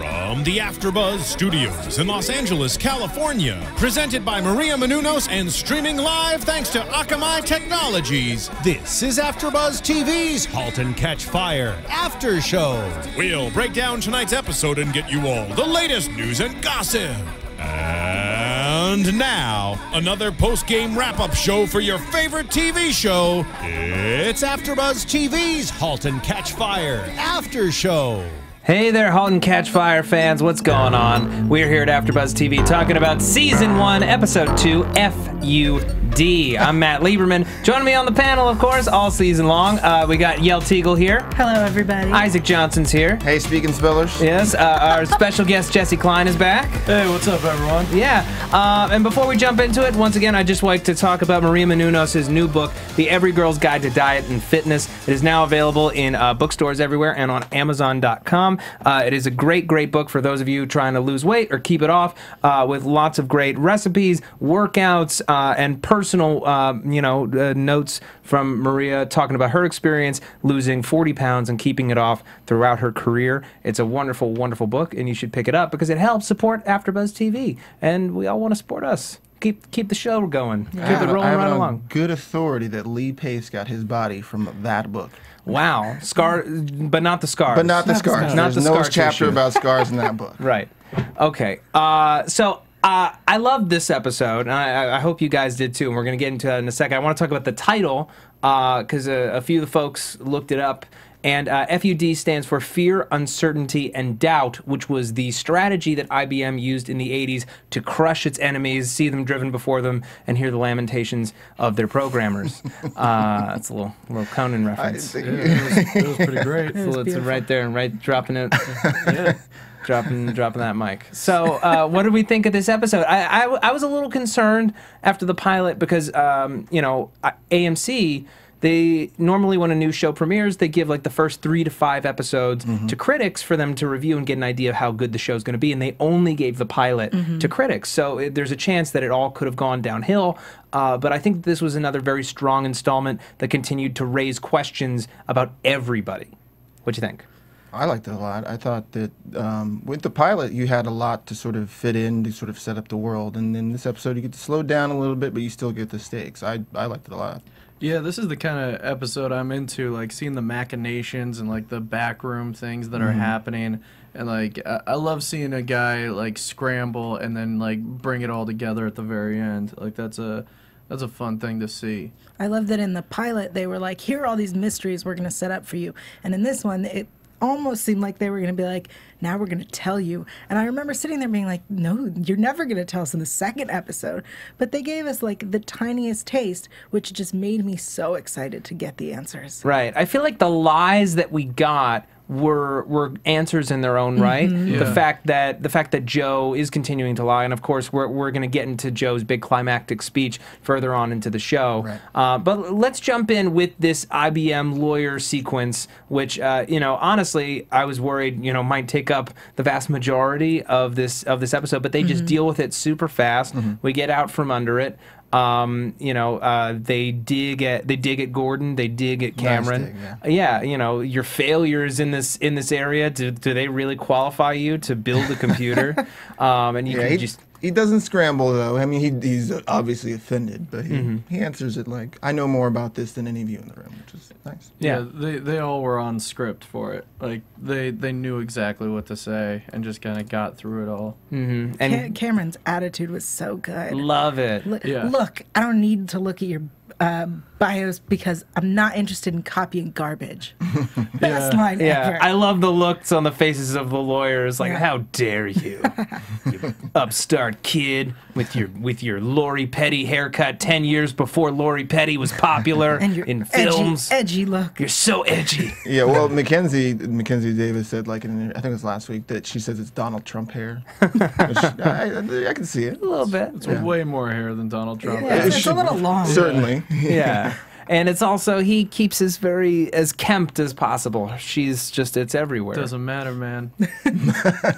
From the AfterBuzz Studios in Los Angeles, California, presented by Maria Menounos and streaming live thanks to Akamai Technologies, this is AfterBuzz TV's Halt and Catch Fire After Show. We'll break down tonight's episode and get you all the latest news and gossip. And now, another post-game wrap-up show for your favorite TV show. It's AfterBuzz TV's Halt and Catch Fire After Show. Hey there, Halt and Catch Fire fans. What's going on? We're here at AfterBuzz TV talking about Season 1, Episode 2, FUD. I'm Matt Lieberman. Joining me on the panel, of course, all season long, we got Yael Teagle here. Hello, everybody. Isaac Johnson's here. Hey, speaking spellers. Yes, our special guest, Jesse Klein, is back. Hey, what's up, everyone? Yeah, and before we jump into it, once again, I'd just like to talk about Maria Menounos' new book, The Every Girl's Guide to Diet and Fitness. It is now available in bookstores everywhere and on Amazon.com. It is a great book for those of you trying to lose weight or keep it off, with lots of great recipes, workouts, and personal notes from Maria talking about her experience losing 40 pounds and keeping it off throughout her career. It's a wonderful book, and you should pick it up because it helps support AfterBuzz TV, and we all want to support us. Keep the show going. Yeah. Keep it rolling right along. Good authority that Lee Pace got his body from that book. Wow, but not the scars. There's no chapter about scars in that book. Right. Okay. I loved this episode, and I hope you guys did too. And we're gonna get into that in a second. I want to talk about the title because a few of the folks looked it up. And FUD stands for Fear, Uncertainty, and Doubt, which was the strategy that IBM used in the 80s to crush its enemies, see them driven before them, and hear the lamentations of their programmers. That's a little Conan reference. It was pretty great. It's right there and dropping it. Yeah. Dropping that mic. So, what did we think of this episode? I was a little concerned after the pilot because, AMC... They normally, when a new show premieres, they give like the first 3 to 5 episodes to critics for them to review and get an idea of how good the show's going to be, and they only gave the pilot to critics. So there's a chance that it all could have gone downhill. But I think this was another very strong installment that continued to raise questions about everybody. What'd you think? I liked it a lot. I thought that with the pilot, you had a lot to sort of fit in, to sort of set up the world. And then this episode, you get to slow down a little bit, but you still get the stakes. I liked it a lot. Yeah, this is the kind of episode I'm into, like seeing the machinations and like the backroom things that are happening, and like I love seeing a guy like scramble and then like bring it all together at the very end. Like that's a fun thing to see. I love that in the pilot they were like, here are all these mysteries we're gonna set up for you, and in this one it almost seemed like they were going to be like, now we're going to tell you. And I remember sitting there being like, no, you're never going to tell us in the second episode. But they gave us like the tiniest taste, which just made me so excited to get the answers. Right. I feel like the lies that we got were answers in their own right. Yeah. The fact that Joe is continuing to lie, and of course we're going to get into Joe's big climactic speech further on into the show. Right. But let's jump in with this IBM lawyer sequence, which honestly I was worried might take up the vast majority of this episode, but they just deal with it super fast. We get out from under it. They dig at Gordon. They dig at Cameron. Nice dig, yeah. Your failures in this area. Do they really qualify you to build a computer? He doesn't scramble though. I mean, he's obviously offended, but he answers it like, "I know more about this than any of you in the room," which is nice. Yeah, they all were on script for it. Like they knew exactly what to say and just kind of got through it all. And Cameron's attitude was so good. Love it. Look, I don't need to look at your bios because I'm not interested in copying garbage. Best line ever. I love the looks on the faces of the lawyers. Like, how dare you, you upstart kid with your Lori Petty haircut 10 years before Lori Petty was popular and in films. Edgy look. You're so edgy. Yeah. Well, Mackenzie Davis said, like, in, I think it was last week, that she says it's Donald Trump hair. Which I can see it a little bit. It's way more hair than Donald Trump. Yeah, it's a little long. Certainly. Yeah. And it's also, he keeps his as kempt as possible. She's just, it's everywhere. Doesn't matter, man.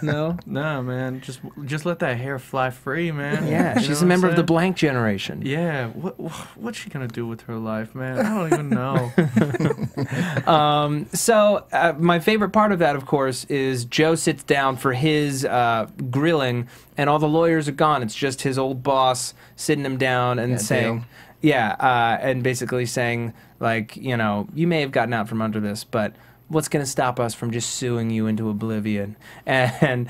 No, man. Just let that hair fly free, man. Yeah, she's a member of the blank generation. Yeah, what's she gonna do with her life, man? I don't even know. So my favorite part of that, of course, is Joe sits down for his grilling, and all the lawyers are gone. It's just his old boss sitting him down and saying, and basically saying, like, you know, you may have gotten out from under this, but what's going to stop us from just suing you into oblivion? And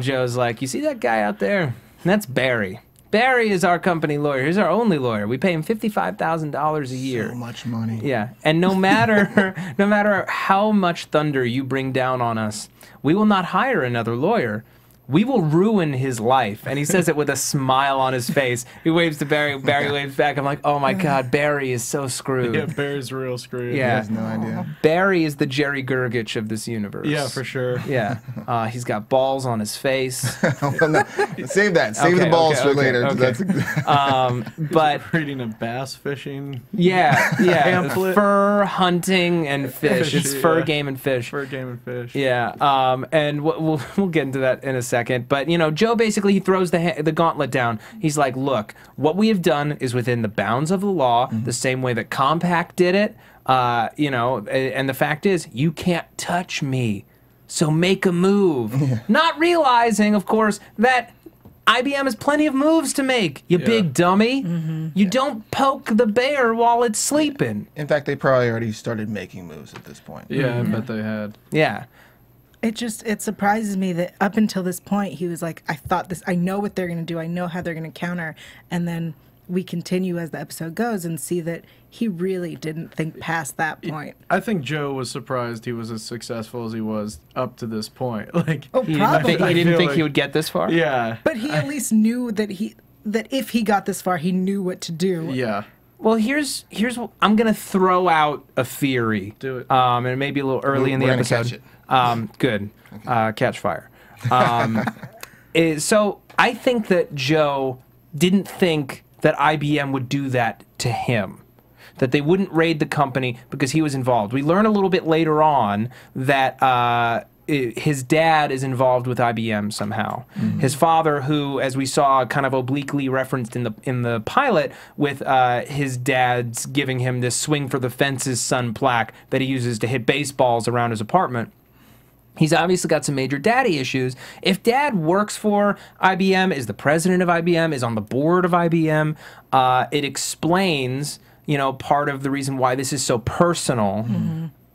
Joe's like, you see that guy out there? And that's Barry. Barry is our company lawyer. He's our only lawyer. We pay him $55,000 a year. So much money. Yeah, and no matter no matter how much thunder you bring down on us, we will not hire another lawyer. We will ruin his life. And he says it with a smile on his face. He waves to Barry. Barry waves back. I'm like, oh, my God, Barry is so screwed. Yeah, Barry's real screwed. Yeah. He has no idea. Barry is the Jerry Gergich of this universe. Yeah, for sure. Yeah. He's got balls on his face. Save that. Save the balls for later. Okay. That's but reading a bass fishing pamphlet. Fur hunting and fish. It's fur, game, and fish. Fur, game, and fish. Yeah. And we'll get into that in a second. But, you know, Joe basically throws the gauntlet down. He's like, look, what we have done is within the bounds of the law, the same way that Compaq did it, you know, and the fact is, you can't touch me, so make a move. Not realizing, of course, that IBM has plenty of moves to make, you big dummy. You don't poke the bear while it's sleeping. In fact, they probably already started making moves at this point. Yeah, I bet they had. Yeah. It just, it surprises me that up until this point, he was like, I thought this, I know what they're going to do, I know how they're going to counter, and then we continue as the episode goes and see that he really didn't think past that point. I think Joe was surprised he was as successful as he was up to this point. Like, oh, probably. He didn't think he would get this far? Yeah. But he at least knew that if he got this far, he knew what to do. Yeah. Well, here's what, I'm going to throw out a theory. Do it. And it may be a little early in the episode. We're gonna catch it. Good. Okay. Catch fire. So I think that Joe didn't think that IBM would do that to him, that they wouldn't raid the company because he was involved. We learn a little bit later on that his dad is involved with IBM somehow. His father, who, as we saw, kind of obliquely referenced in the pilot, with his dad's giving him this swing for the fences son plaque that he uses to hit baseballs around his apartment. He's obviously got some major daddy issues. If dad works for IBM, is the president of IBM, is on the board of IBM, it explains, you know, part of the reason why this is so personal,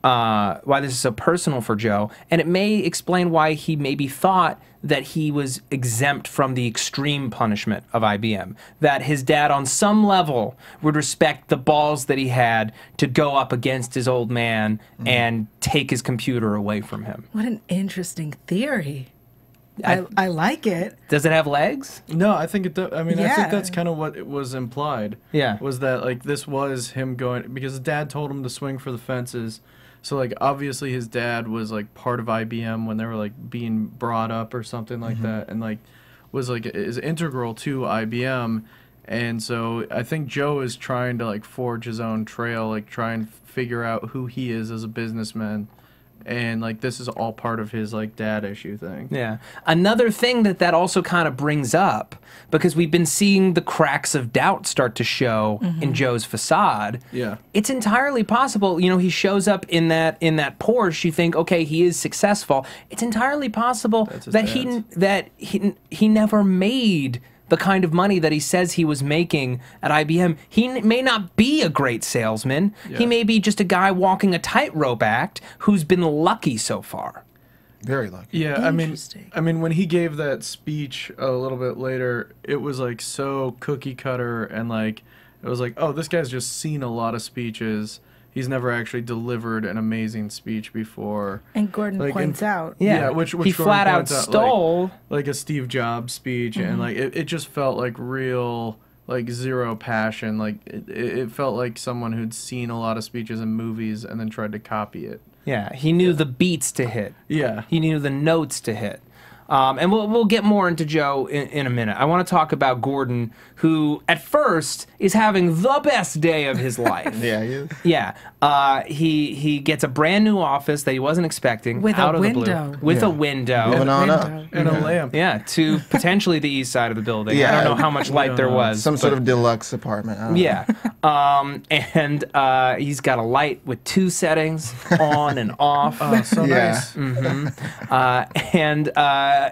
why this is so personal for Joe. And it may explain why he maybe thought that he was exempt from the extreme punishment of IBM, that his dad on some level would respect the balls that he had to go up against his old man and take his computer away from him. What an interesting theory. I like it. Does it have legs? No, I think it does. I mean, I think that's kind of what it was implied. Yeah. Was that, like, this was him going, because dad told him to swing for the fences. So, like, obviously his dad was, like, part of IBM when they were, like, being brought up or something like that, and, like, was, like, is integral to IBM. And so I think Joe is trying to, like, forge his own trail, like, try and figure out who he is as a businessman. And, like, this is all part of his, like, dad issue thing. Yeah. Another thing that also kind of brings up, because we've been seeing the cracks of doubt start to show in Joe's facade. Yeah. It's entirely possible, you know, he shows up in that Porsche, you think, okay, he is successful. It's entirely possible that he never made the kind of money that he says he was making at IBM. He may not be a great salesman. Yeah. He may be just a guy walking a tightrope act who's been lucky so far. Very lucky. Yeah, I mean, when he gave that speech a little bit later, it was, like, so cookie cutter, and, like, it was like, oh, this guy's just seen a lot of speeches. He's never actually delivered an amazing speech before. And Gordon, like, points out. Yeah, which he Gordon flat out stole. Out, like a Steve Jobs speech, and, like, it just felt like real, like, zero passion. Like, it felt like someone who'd seen a lot of speeches in movies and then tried to copy it. Yeah, he knew the beats to hit. Yeah. He knew the notes to hit. And we'll get more into Joe in a minute. I want to talk about Gordon, who at first is having the best day of his life. Yeah, he is. Yeah. He gets a brand new office that he wasn't expecting. With out a of window. The blue. With yeah. a window. Moving on up. And yeah. a lamp. Yeah, to potentially the east side of the building. Yeah, I don't know how much light there was. Some sort of deluxe apartment. I don't know. And he's got a light with two settings, on and off. Oh, so nice. Mm-hmm.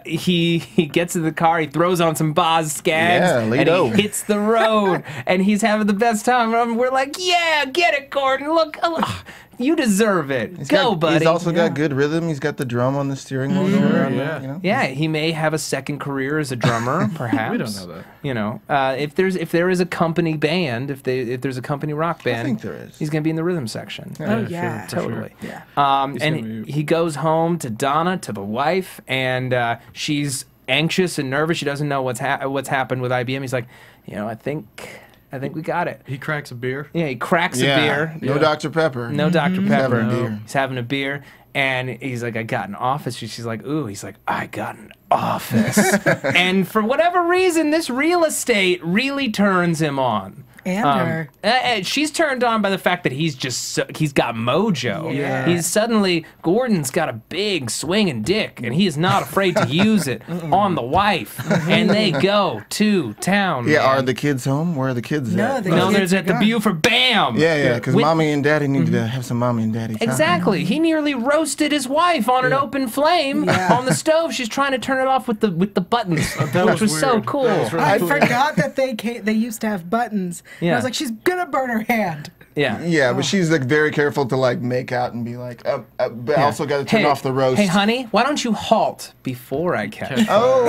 He gets in the car, he throws on some Boz Scaggs, and he hits the road, and he's having the best time. And we're like, yeah, get it, Gordon. Look, you deserve it. Go, buddy. He's also got good rhythm. He's got the drum on the steering wheel. Yeah, he may have a second career as a drummer, perhaps. We don't know that. You know, if there is a company band, if there's a company rock band, I think there is. He's gonna be in the rhythm section. Yeah, totally. Sure. Yeah. And he goes home to Donna, to the wife, and she's anxious and nervous. She doesn't know what's happened with IBM. He's like, you know, I think we got it. He cracks a beer. Yeah, he cracks a beer. No Dr. Pepper. No Dr. Pepper. He's having a beer. And he's like, I got an office. She's like, ooh. He's like, I got an office. And for whatever reason, this real estate really turns him on. And her. She's turned on by the fact that he's just, he's got mojo. Yeah. He's suddenly, Gordon's got a big swinging dick, and he is not afraid to use it on the wife. And they go to town. Yeah, man. Are the kids home? Where are the kids at? No, there's at the Buford. Bam! Yeah, yeah, because mommy and daddy need to have some mommy and daddy time. Exactly. He nearly roasted his wife on an open flame on the stove. She's trying to turn it off with the buttons, which was so cool. Was really cool. I forgot that they used to have buttons. Yeah. And I was like, she's gonna burn her hand. Yeah. Yeah, but she's like very careful to like make out and be like, but I also got to turn off the roast. Hey, honey, why don't you halt before I catch? Oh,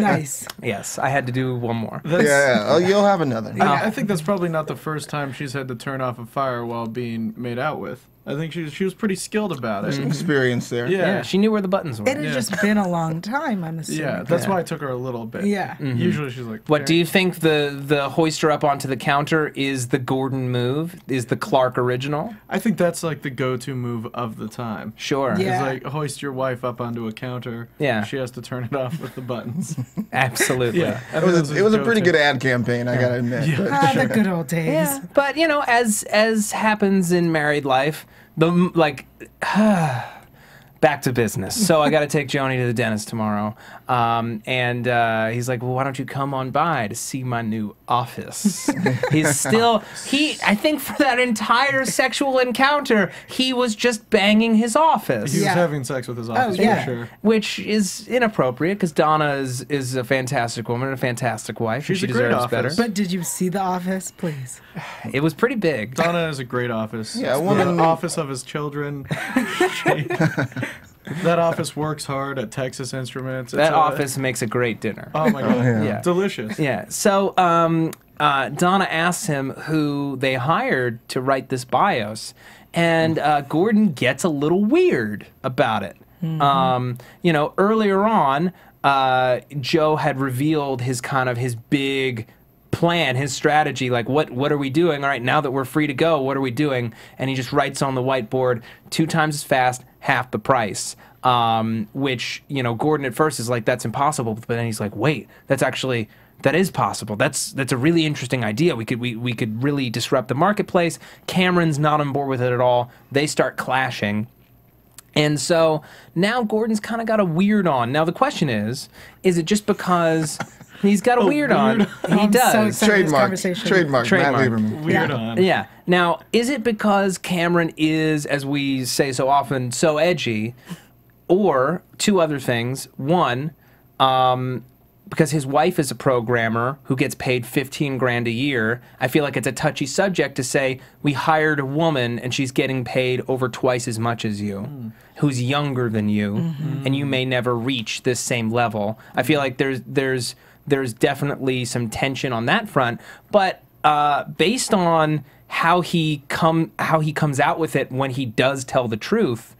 nice. Yes, I had to do one more. That's, oh, you'll have another. I think that's probably not the first time she's had to turn off a fire while being made out with. I think she was pretty skilled about it. There's some experience there. Yeah. She knew where the buttons were. It had just been a long time, I'm assuming. Yeah, that's why it took her a little bit. Yeah. Mm-hmm. Usually she's like, what do you think the hoister up onto the counter is the Gordon move? Is the Clark original? I think that's like the go-to move of the time. Sure. Yeah. It's like hoist your wife up onto a counter. Yeah. She has to turn it off with the buttons. Absolutely. Yeah. It was a pretty good ad campaign, I gotta admit. Yeah. The good old days. Yeah. But you know, as happens in married life, back to business. So I got to take Joni to the dentist tomorrow. He's like, well, why don't you come on by to see my new office? I think for that entire sexual encounter, he was just banging his office. He was having sex with his office, for sure. Which is inappropriate, because Donna is a fantastic woman, and a fantastic wife. She deserves better. But did you see the office, please? It was pretty big. Donna is a great office. Yeah, the office of his children. That office works hard at Texas Instruments. That office makes a great dinner. Oh my God. Yeah. Delicious. Yeah. So Donna asks him who they hired to write this BIOS, and Gordon gets a little weird about it. Mm-hmm. You know, earlier on, Joe had revealed his big plan, his strategy, like what are we doing? All right, now that we're free to go, what are we doing? And he just writes on the whiteboard 2 times as fast, half the price. Which, you know, Gordon at first is like, that's impossible, but then he's like, wait, that is possible. That's a really interesting idea. We could really disrupt the marketplace. Cameron's not on board with it at all. They start clashing. And so now Gordon's kind of got a weird on. Now the question is it just because he's got a weird on? He does. Trademark. Matt Lieberman. Weird on. Yeah. Now, is it because Cameron is, as we say so often, so edgy, or 2 other things? One, because his wife is a programmer who gets paid 15 grand a year, I feel like it's a touchy subject to say, we hired a woman and she's getting paid over twice as much as you, who's younger than you, and you may never reach this same level. I feel like there's definitely some tension on that front, but based on how he comes out with it when he does tell the truth,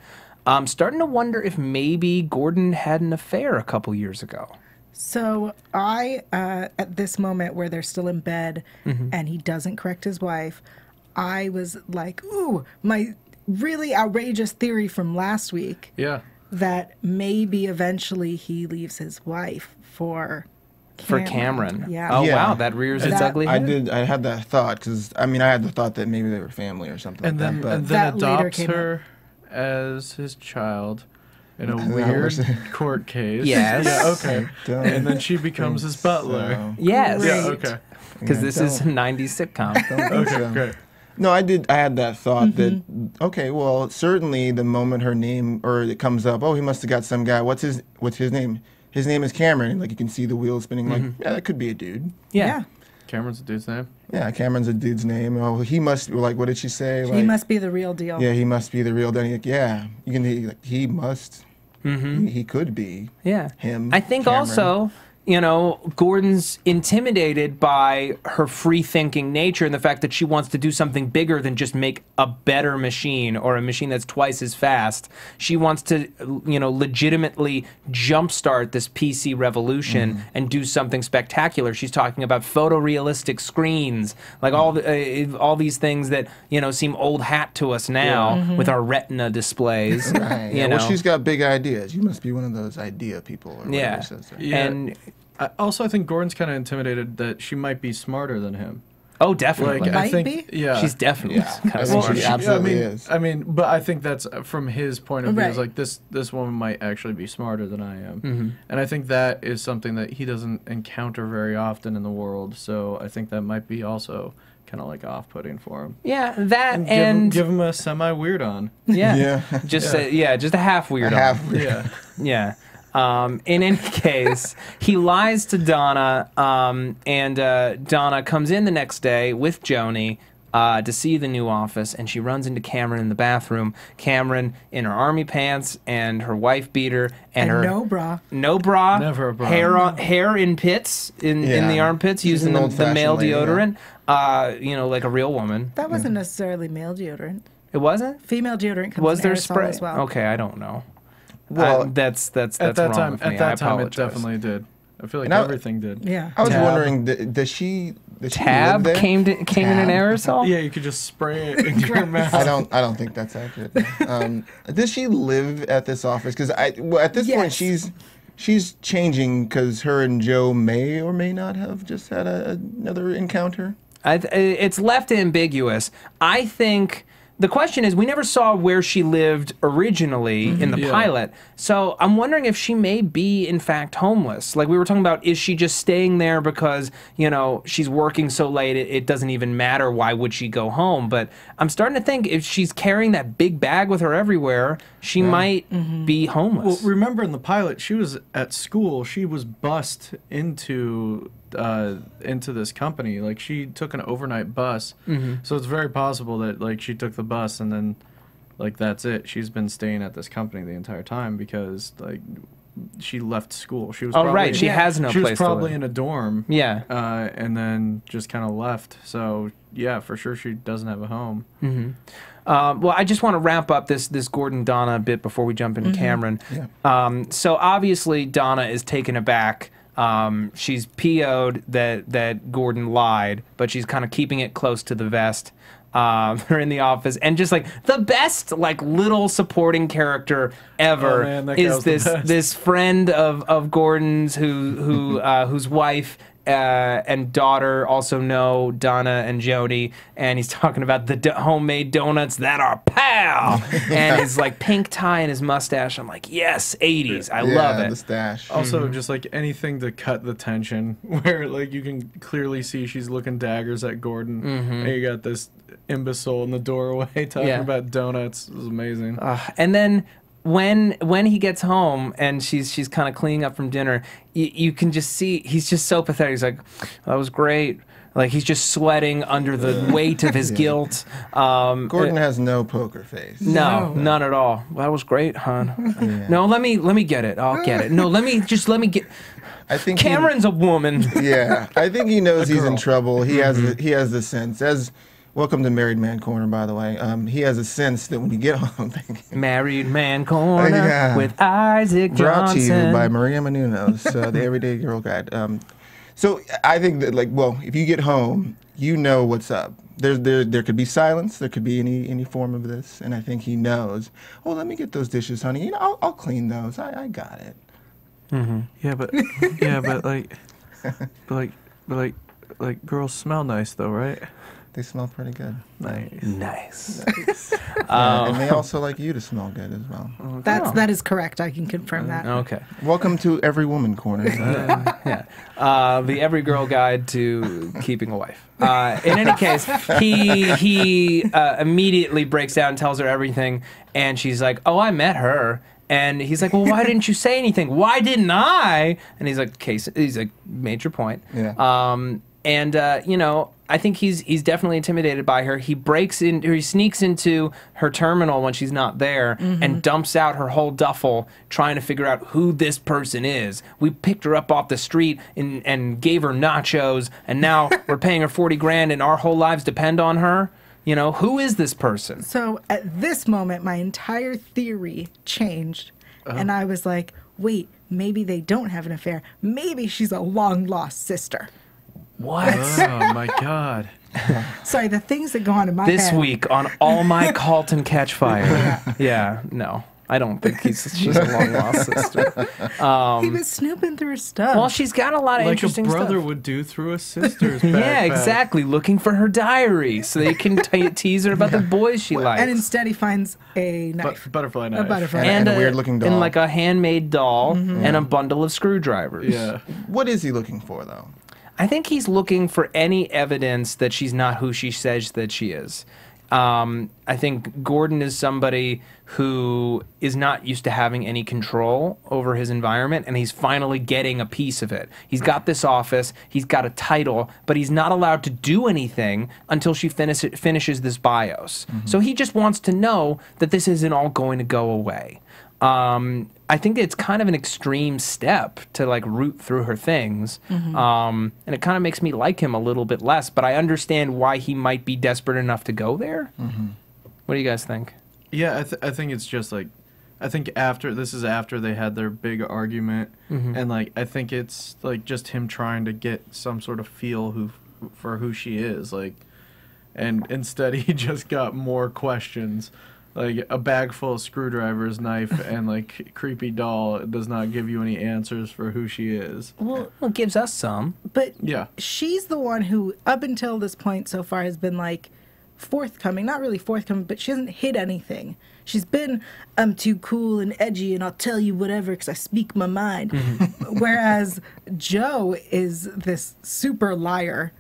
I'm starting to wonder if maybe Gordon had an affair a couple years ago. So I, at this moment where they're still in bed and he doesn't correct his wife, I was like, ooh, my really outrageous theory from last week. Yeah. that maybe eventually he leaves his wife for Cameron. For Cameron. Yeah. Oh, yeah. Wow, that rears its ugly head. I had that thought, because, I mean, I had the thought that maybe they were family or something and like then, that. But and then adopts her as his child in a weird court case. Yes. Yeah, okay. And then she becomes his butler. So. Yes. Great. Yeah, okay. Because this is a 90s sitcom. Okay, so. Great. No, I had that thought that, okay, well, certainly the moment her name, or it comes up, oh, he must have got some guy. What's his name? His name is Cameron. Like, you can see the wheels spinning, like, yeah, that could be a dude. Yeah. Cameron's a dude's name? Yeah, Cameron's a dude's name. Oh, he must, like, what did she say? Like, he must be the real deal. Yeah, he must be the real deal. Like, yeah, you can be like, he must, he could be him. I think Cameron. Also... You know, Gordon's intimidated by her free-thinking nature and the fact that she wants to do something bigger than just make a better machine or a machine that's twice as fast. She wants to, you know, legitimately jumpstart this PC revolution and do something spectacular. She's talking about photorealistic screens, like all these things that, you know, seem old hat to us now with our retina displays. Right. You know? Well, she's got big ideas. You must be one of those idea people. Or whatever says that. Yeah. And... also, I think Gordon's kind of intimidated that she might be smarter than him. Oh, definitely. Like, I think, yeah. She's definitely kind of smart. She absolutely is. I mean, but I think that's from his point of view. Is like, this woman might actually be smarter than I am. And I think that is something that he doesn't encounter very often in the world. So I think that might be also kind of like off-putting for him. Yeah, that and... Give him a semi-weird on. Yeah. Just a half-weird on. Half-weird. Yeah. Yeah. In any case, he lies to Donna, and Donna comes in the next day with Joni to see the new office, and she runs into Cameron in the bathroom. Cameron in her army pants and her wife beater and her no bra, never a bra, hair in pits in the armpits, she's using the male deodorant. You know, like a real woman. That wasn't necessarily male deodorant. It wasn't? Female deodorant comes in aerosol spray as well. Okay, I don't know. Well, that's at that wrong time. At that time, it definitely did. I feel like everything did. Yeah. I was wondering, does she? Tab came in an aerosol. Yeah, you could just spray it in your mouth. I don't think that's accurate. Does she live at this office? Because at this point, she's changing because her and Joe may or may not have just had another encounter. It's left ambiguous. I think. The question is, we never saw where she lived originally in the pilot, so I'm wondering if she may be, in fact, homeless. Like we were talking about, is she just staying there because, you know, she's working so late it doesn't even matter, why would she go home? But I'm starting to think if she's carrying that big bag with her everywhere, she might be homeless. Well, remember in the pilot, she was at school, she was bussed into this company. Like, she took an overnight bus, so it's very possible that, like, she took the bus and then, like, that's it. She's been staying at this company the entire time because, like, she left school. She was probably in a dorm. Yeah. And then just kind of left. So, yeah, for sure she doesn't have a home. Well, I just want to wrap up this Gordon Donna bit before we jump into Cameron. Yeah. So, obviously, Donna is taken aback. She's PO'd that Gordon lied, but she's kind of keeping it close to the vest. They're in the office, and just like the best, like, little supporting character ever is this friend of Gordon's whose wife and daughter also know Donna and Joni, and he's talking about the homemade donuts that are pal, and his, like, pink tie and his mustache. I'm like, yes, 80s. I love it. The stash. Also, just like anything to cut the tension, where, like, you can clearly see she's looking daggers at Gordon, and you got this imbecile in the doorway talking about donuts. It was amazing. And then. When he gets home and she's kind of cleaning up from dinner, you can just see he's just so pathetic. He's like, that was great. Like, he's just sweating under the weight of his guilt. Gordon has no poker face. No, none at all. Well, that was great, hon. No, let me get it. I'll get it. No, let me get. I think Cameron's a woman. Yeah, I think he knows he's in trouble. He has the sense as. Welcome to Married Man Corner, by the way. He has a sense that when you get home, Married Man Corner with Isaac Johnson. Brought to you by Maria Menounos, the Everyday Girl Guide. So I think that, like, well, if you get home, you know what's up. there could be silence. There could be any form of this, and I think he knows. Oh, let me get those dishes, honey. You know, I'll clean those. I got it. Mm-hmm. Yeah, but like girls smell nice though, right? They smell pretty good. Nice. And they also like you to smell good as well. Okay. That is correct. I can confirm that. Okay. Welcome to Every Woman Corner. The Every Girl Guide to Keeping a Wife. In any case, he immediately breaks down and tells her everything, and she's like, "Oh, I met her." And he's like, well, why didn't you say anything? Why didn't I? And he's like, "Case." He's like, major point. Yeah. You know, I think he's definitely intimidated by her. He breaks in, or he sneaks into her terminal when she's not there, mm-hmm. and dumps out her whole duffel, trying to figure out who this person is. We picked her up off the street and gave her nachos, and now we're paying her 40 grand, and our whole lives depend on her. You know, who is this person? So at this moment, my entire theory changed, and I was like, wait, maybe they don't have an affair. Maybe she's a long-lost sister. What? Oh, my God. Sorry, the things that go on in my head. This week on All My Halt and Catch Fire. Yeah, no. I don't think she's a long-lost sister. He was snooping through her stuff. Well, she's got a lot of interesting stuff. Like a brother would do through a sister's backpack. Yeah, exactly. Looking for her diary so they can tease her about the boys she likes. And instead he finds a knife. Butterfly knife. A butterfly knife. And a weird-looking doll. And like a handmade doll, mm-hmm. and a bundle of screwdrivers. Yeah. What is he looking for, though? I think he's looking for any evidence that she's not who she says that she is. I think Gordon is somebody who is not used to having any control over his environment, and he's finally getting a piece of it. He's got this office, he's got a title, but he's not allowed to do anything until she finishes this BIOS. Mm-hmm. So he just wants to know that this isn't all going to go away. I think it's kind of an extreme step to like root through her things, mm-hmm. And it kind of makes me like him a little bit less, but I understand why he might be desperate enough to go there. Mm-hmm. What do you guys think? Yeah, I think it's just like, I think after they had their big argument, mm-hmm. and like I think it's like just him trying to get some sort of feel for who she is, like, and instead he just got more questions. Like, a bag full of screwdrivers, knife, and, like, creepy doll does not give you any answers for who she is. Well, it gives us some. But yeah, she's the one who, up until this point so far, has been, like, forthcoming. Not really forthcoming, but she hasn't hid anything. She's been, I'm too cool and edgy, and I'll tell you whatever because I speak my mind. Mm-hmm. Whereas Joe is this super liar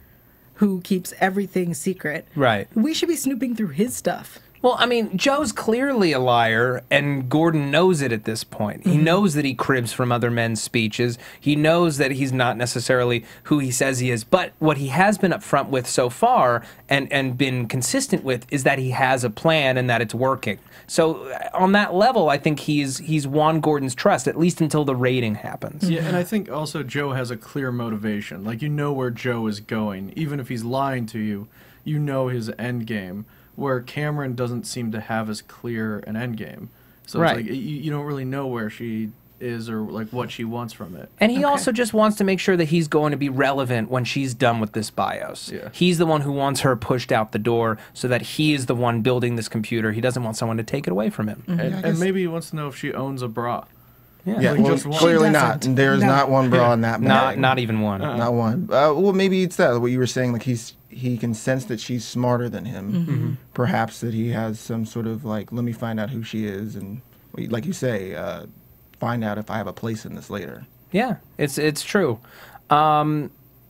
who keeps everything secret. Right. We should be snooping through his stuff. Well, I mean, Joe's clearly a liar, and Gordon knows it at this point. He mm-hmm. knows that he cribs from other men's speeches. He knows that he's not necessarily who he says he is. But what he has been upfront with so far and been consistent with is that he has a plan and that it's working. So on that level, I think he's won Gordon's trust, at least until the raiding happens. Yeah, and I think also Joe has a clear motivation. Like, you know where Joe is going. Even if he's lying to you, you know his end game. Where Cameron doesn't seem to have as clear an end game. So right. It's like you don't really know where she is or like what she wants from it. And he also just wants to make sure that he's going to be relevant when she's done with this BIOS. Yeah. He's the one who wants her pushed out the door so that he is the one building this computer. He doesn't want someone to take it away from him. Mm-hmm. And maybe he wants to know if she owns a bra. Yeah, yeah, well, clearly not. There is not one bra in that bag. Not even one. Not one. Well, maybe it's that what you were saying. Like he can sense that she's smarter than him. Mm-hmm. Perhaps that he has some sort of like, let me find out who she is, and like you say, find out if I have a place in this later. Yeah, it's true.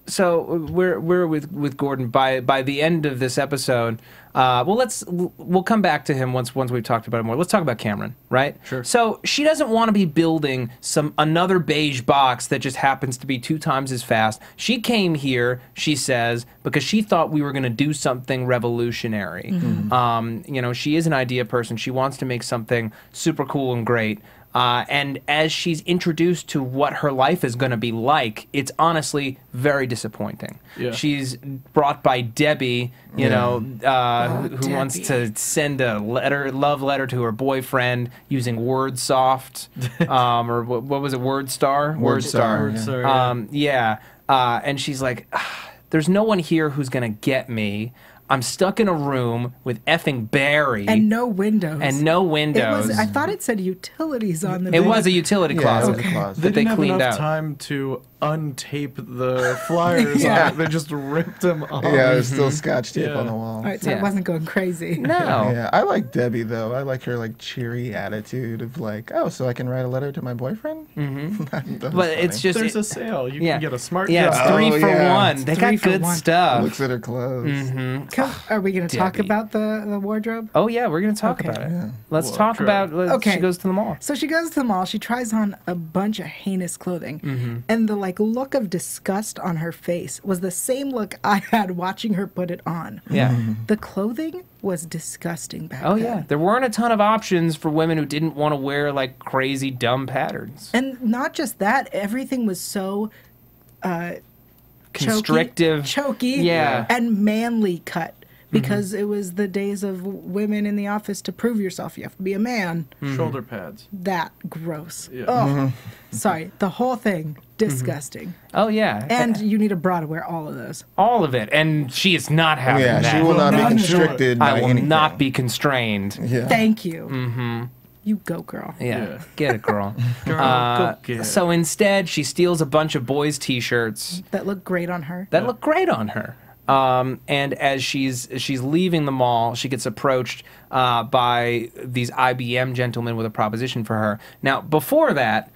So we're with Gordon by the end of this episode. Well, we'll come back to him once we've talked about it more. Let's talk about Cameron, right? Sure. So she doesn't want to be building another beige box that just happens to be 2 times as fast. She came here, she says, because she thought we were going to do something revolutionary. Mm-hmm. You know, she is an idea person. She wants to make something super cool and great. And as she's introduced to what her life is going to be like, it's honestly very disappointing. Yeah. She's brought by Debbie, who wants to send a love letter to her boyfriend using WordSoft, or what was it, WordStar? WordStar. WordStar, yeah. And she's like, there's no one here who's going to get me. I'm stuck in a room with effing Barry. And no windows. And no windows. It was, I thought it said utilities on the It was a utility closet that they cleaned out. They didn't have enough time to untape the flyers on it. They just ripped them off. Yeah, there's still scotch tape on the wall. All right, so it wasn't going crazy. No. Yeah, I like Debbie, though. I like her, like, cheery attitude of, like, oh, so I can write a letter to my boyfriend? But funny. It's just... There's a sale. You can get a smart it's 3 for 1. They got good stuff. Looks at her clothes. Are we going to talk about the wardrobe? Oh, yeah, we're going to talk about it. Yeah. Let's talk about... She goes to the mall. So she goes to the mall. She tries on a bunch of heinous clothing. And the, like, look of disgust on her face was the same look I had watching her put it on. Yeah. The clothing was disgusting back then. Yeah. There weren't a ton of options for women who didn't want to wear, like, crazy, dumb patterns. And not just that. Everything was so... constrictive. Chokey. Yeah. And manly cut. Because it was the days of women in the office to prove yourself. You have to be a man. Shoulder pads. That gross. Yeah. Oh, sorry. The whole thing. Disgusting. Oh, yeah. And you need a bra to wear all of those. All of it. And she is not having that. She will not be constricted. I will not be constrained. Yeah. Thank you. You go, girl. Yeah. Get it, girl. Go get it. So instead, she steals a bunch of boys' T-shirts. That look great on her. That look great on her. And as she's leaving the mall, she gets approached by these IBM gentlemen with a proposition for her. Now, before that,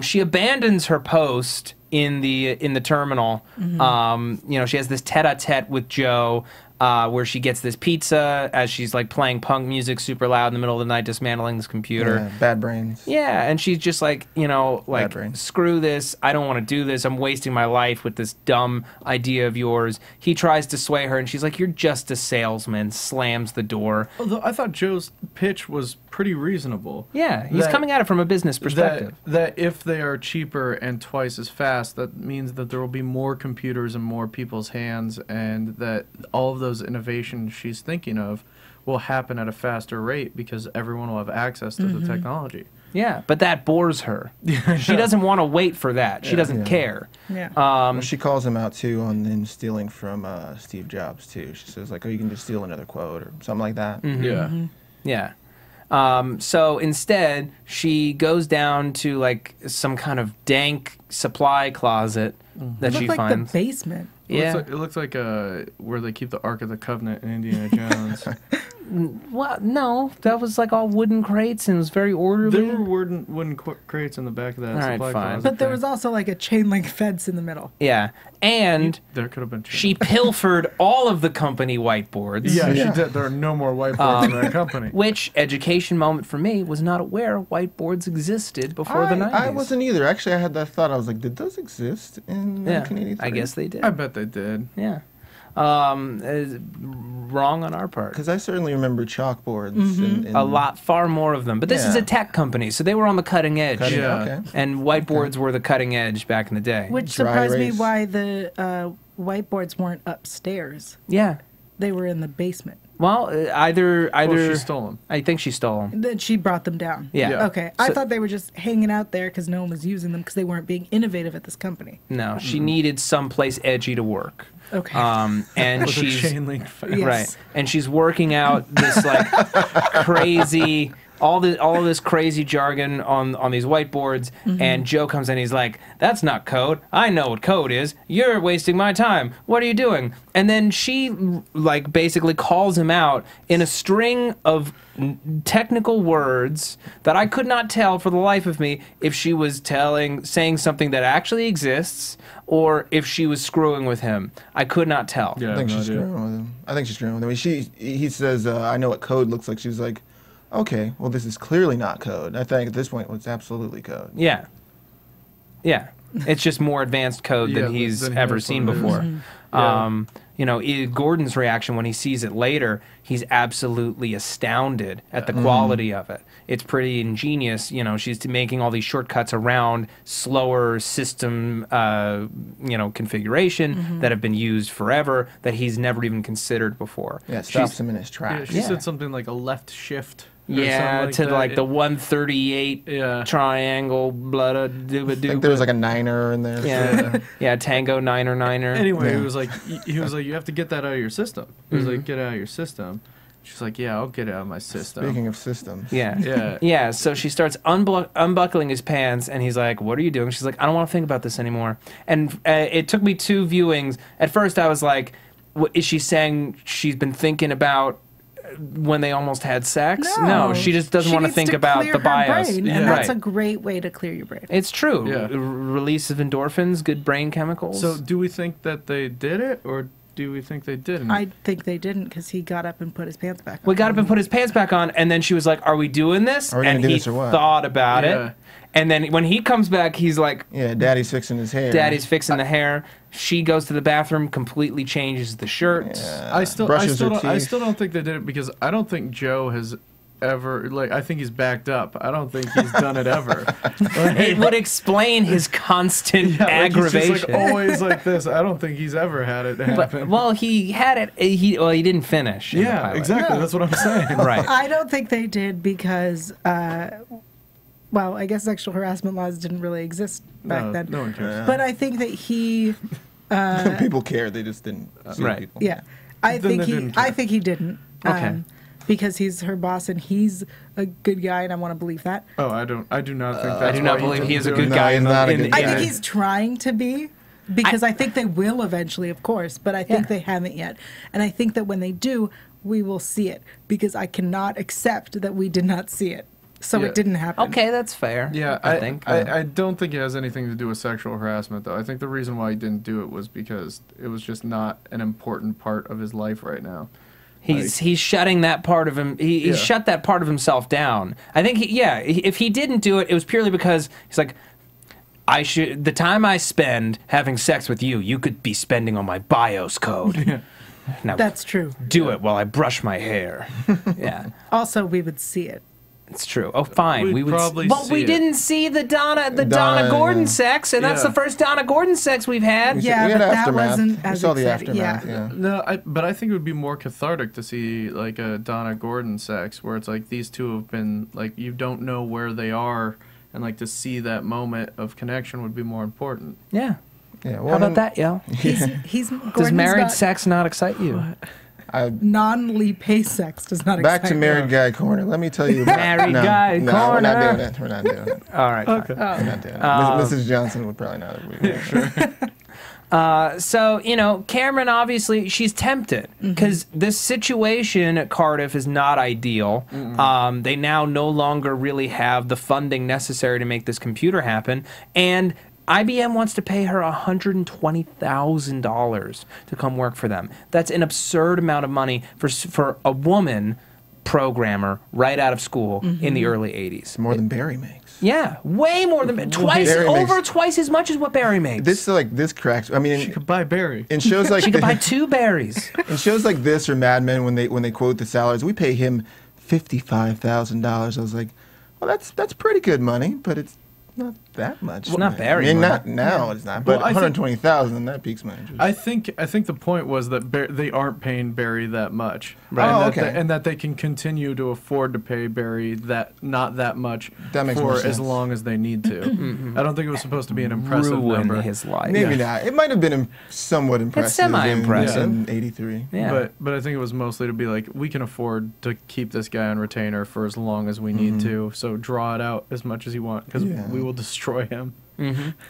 she abandons her post in the terminal. You know, she has this tête-à-tête with Joe, where she gets this pizza as she's like playing punk music super loud in the middle of the night, dismantling this computer. Yeah, bad brains. Yeah, and she's just like, you know, like, screw this. I don't want to do this. I'm wasting my life with this dumb idea of yours. He tries to sway her, and she's like, you're just a salesman, slams the door. Although I thought Joe's pitch was pretty reasonable. Yeah, he's coming at it from a business perspective. That if they are cheaper and twice as fast, that means that there will be more computers in more people's hands, and that all of the those innovations she's thinking of will happen at a faster rate because everyone will have access to the technology. Yeah, but that bores her. She doesn't want to wait for that. She doesn't care. Yeah. Well, she calls him out, too, on him stealing from Steve Jobs, too. She says, like, oh, you can just steal another quote or something like that. Yeah. So instead, she goes down to, like, some kind of dank supply closet that she finds. It looks like the basement. Yeah. It looks like where they keep the Ark of the Covenant in Indiana Jones. Well, no, that was like all wooden crates and it was very orderly. There were wooden crates in the back of that supply closet. But there was also like a chain link fence in the middle. Yeah. And there could have been she pilfered all of the company whiteboards. Yeah, she did. There are no more whiteboards in that company. Which, education moment for me, was not aware whiteboards existed before the 90s. I wasn't either. Actually, I had that thought. I was like, did those exist in 1983? I guess they did. I bet they did. Yeah. Wrong on our part. Because I certainly remember chalkboards. A lot, far more of them. But this is a tech company, so they were on the cutting edge. And whiteboards were the cutting edge back in the day. Which surprised me why the whiteboards weren't upstairs. Yeah. They were in the basement. Well, either she stole them. I think she stole them. Then she brought them down. Yeah. Okay. So, I thought they were just hanging out there because no one was using them because they weren't being innovative at this company. No, she needed someplace edgy to work. Okay. And she's a chain link fence. Right. And she's working out this like crazy all of this crazy jargon on these whiteboards, and Joe comes in and he's like, that's not code. I know what code is. You're wasting my time. What are you doing? And then she like basically calls him out in a string of technical words that I could not tell for the life of me if she was saying something that actually exists or if she was screwing with him. I could not tell. Yeah, I think she's screwing with him. I think she's screwing with him. He says, I know what code looks like. She's like, okay, well, this is clearly not code. I think at this point, it's absolutely code. Yeah. Yeah. It's just more advanced code than he's ever seen before. You know, Gordon's reaction when he sees it later, he's absolutely astounded at the quality of it. It's pretty ingenious. You know, she's making all these shortcuts around slower system, you know, configuration that have been used forever that he's never even considered before. Yeah, it stops him in his tracks. Yeah, she said something like a left shift Yeah, like to that. Like the 138 yeah. triangle blood dooba dooba. I think there was like a niner in there. Yeah, yeah. Yeah, tango niner. Anyway, yeah. he was like, you have to get that out of your system. He was mm-hmm. like, get it out of your system. She's like, yeah, I'll get it out of my system. Speaking of systems. Yeah. Yeah. Yeah, so she starts unbuckling his pants, and he's like, what are you doing? She's like, I don't want to think about this anymore. And it took me 2 viewings. At first, I was like, what, is she saying she's been thinking about when they almost had sex? No, she just doesn't want to think about the bias. Yeah. And that's a great way to clear your brain. It's true. Yeah. Release of endorphins, good brain chemicals. So do we think that they did it, or... do we think they didn't? I think they didn't, because he got up and put his pants back on. Well, got up and put his pants back on, and then she was like, are we doing this? Are we going to do this or what? And he thought about it. And then when he comes back, he's like... yeah, daddy's fixing his hair. Daddy's fixing the hair. She goes to the bathroom, completely changes the shirt. Yeah. I still don't think they did it, because I don't think Joe has... ever, like, I think he's backed up. I don't think he's done it ever. Like, it would explain his constant aggravation. Like he's just, like, always like this. I don't think he's ever had it happen. But, well, he had it. He didn't finish. Yeah, exactly. No. That's what I'm saying. Right. I don't think they did because, well, I guess sexual harassment laws didn't really exist back then. No one cares. But I think that he. People care. They just didn't. Right. People. Yeah, I think he didn't. Okay. Because he's her boss and he's a good guy, and I want to believe that. Oh, I do not think that. I do not believe he is a good guy. I think he's trying to be, because I think they will eventually, of course, but I think they haven't yet. And I think that when they do, we will see it, because I cannot accept that we did not see it. So it didn't happen. Okay, that's fair. Yeah, I don't think it has anything to do with sexual harassment, though. I think the reason why he didn't do it was because it was just not an important part of his life right now. He's shutting that part of him. He shut that part of himself down. I think if he didn't do it, it was purely because he's like, the time I spend having sex with you could be spending on my BIOS code. Yeah. Now, that's true. Do it while I brush my hair. Yeah. Also, we would see it. It's true. Oh, fine. We would probably. But we didn't see the Donna Gordon sex, and that's the first Donna Gordon sex we've had. Yeah, but that wasn't as exciting. Yeah. No, but I think it would be more cathartic to see like a Donna Gordon sex, where it's like these two have been like, you don't know where they are, and like to see that moment of connection would be more important. Yeah. Yeah. Well, how about that, Yael? Does married sex not excite you? Non-Lee Pace sex does not excite. Back to Married Guy Corner. Let me tell you about Married Guy Corner. We're not doing it. We're not doing it. All right. Okay. We're not doing it. Mrs. Johnson would probably not agree. Yeah, sure. So, you know, Cameron, obviously, she's tempted, because this situation at Cardiff is not ideal. They now no longer really have the funding necessary to make this computer happen. And IBM wants to pay her $120,000 to come work for them. That's an absurd amount of money for a woman programmer right out of school in the early 80s. More than Barry makes. Yeah, way more than twice as much as what Barry makes. This cracks. I mean, she could buy Barry. And shows like she could buy 2 Barrys. And shows like this or Mad Men, when they quote the salaries, we pay him $55,000. I was like, well, that's pretty good money, but it's not that much. Well, not Barry. I mean, not now. It's not. But 120,000. That peaks managers. I think the point was that they aren't paying Barry that much, right? Oh, and that they can continue to afford to pay Barry not that much for as long as they need to. I don't think it was supposed to be an impressive number. His life. Maybe not. It might have been somewhat impressive. It's semi-impressive. In 83. Yeah. But I think it was mostly to be like, we can afford to keep this guy on retainer for as long as we need to. So draw it out as much as you want, because we will destroy him.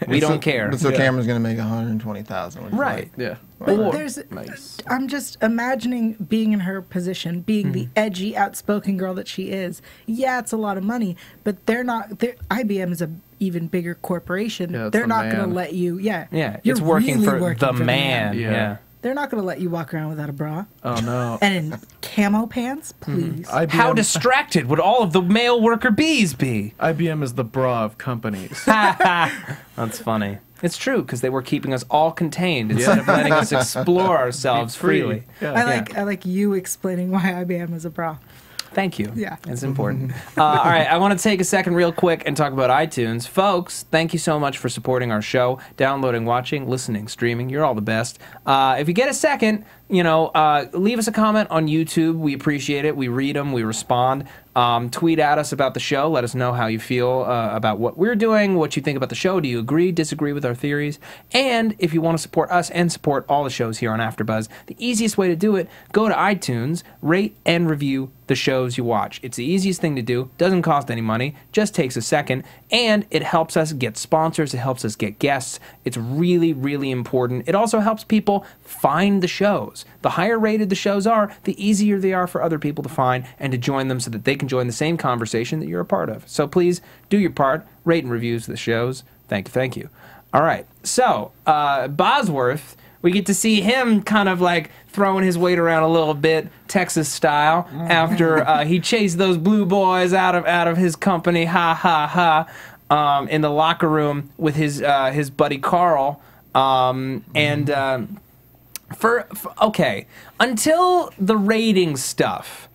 We don't care. But so Cameron's going to make $120,000. Right. Yeah. But I'm just imagining being in her position, being the edgy, outspoken girl that she is. Yeah, it's a lot of money, but they're not. IBM is an even bigger corporation. Yeah, they're not going to let you. Yeah. Yeah. It's working for the man. Yeah. They're not going to let you walk around without a bra. Oh, no. And in camo pants, please. How distracted would all of the male worker bees be? IBM is the bra of companies. That's funny. It's true, because they were keeping us all contained instead of letting us explore ourselves freely. Yeah. I like you explaining why IBM is a bra. Thank you. Yeah. It's important. All right. I want to take a second real quick and talk about iTunes. Folks, thank you so much for supporting our show, downloading, watching, listening, streaming. You're all the best. If you get a second, you know, leave us a comment on YouTube. We appreciate it. We read them. We respond. Tweet at us about the show. Let us know how you feel about what we're doing, what you think about the show. Do you agree, disagree with our theories? And if you want to support us and support all the shows here on AfterBuzz, the easiest way to do it, go to iTunes, rate and review the shows you watch. It's the easiest thing to do. Doesn't cost any money. Just takes a second. And it helps us get sponsors. It helps us get guests. It's really, really important. It also helps people find the shows. The higher rated the shows are, the easier they are for other people to find and to join them so that they can join the same conversation that you're a part of. So please do your part. Rate and review the shows. Thank you, thank you. All right. So Bosworth, we get to see him kind of like throwing his weight around a little bit, Texas style, after he chased those blue boys out of his company, ha ha ha, in the locker room with his buddy Carl. Okay, until the rating stuff,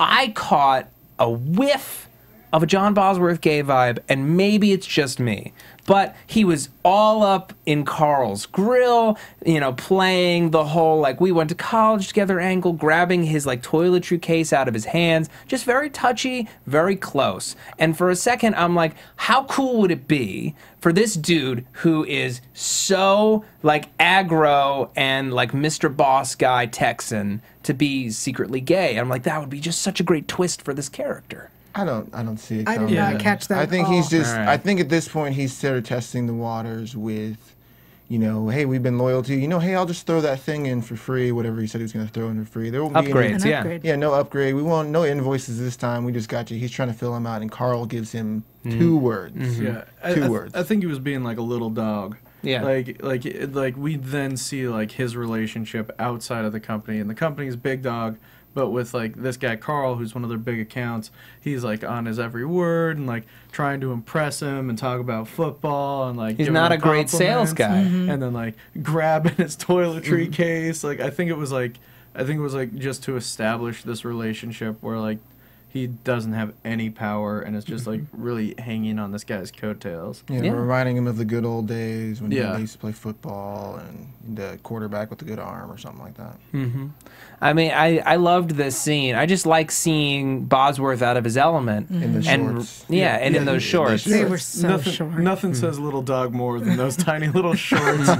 I caught a whiff of a John Bosworth gay vibe, and maybe it's just me. But he was all up in Carl's grill, you know, playing the whole, like, we went to college together angle, grabbing his, like, toiletry case out of his hands. Just very touchy, very close. And for a second, I'm like, how cool would it be for this dude who is so, like, aggro and, like, Mr. Boss Guy Texan to be secretly gay? And I'm like, that would be just such a great twist for this character. I don't see it coming. I did not catch that. I think he's just, right. I think at this point he's sort of testing the waters with, you know, hey, we've been loyal to you. You know, hey, I'll just throw that thing in for free, whatever he said he was going to throw in for free. There won't be any, yeah, no upgrade. We won't, no invoices this time. We just got you. He's trying to fill him out, and Carl gives him two words. Mm-hmm. Yeah, two words. I think he was being like a little dog. Yeah, like we then see like his relationship outside of the company, and the company's big dog. But with, like, this guy, Carl, who's one of their big accounts, he's, like, on his every word and, like, trying to impress him and talk about football and, like, he's not a great sales guy. Mm-hmm. And then, like, grabbing his toiletry case. Like, I think it was, like, just to establish this relationship where, like, he doesn't have any power and is just, like, really hanging on this guy's coattails. Yeah, yeah. Reminding him of the good old days when he used to play football and the quarterback with the good arm or something like that. Mm-hmm. I mean, I loved this scene. I just like seeing Bosworth out of his element. Mm-hmm. In the shorts. And in those shorts. They were so short. Nothing says little dog more than those tiny little shorts.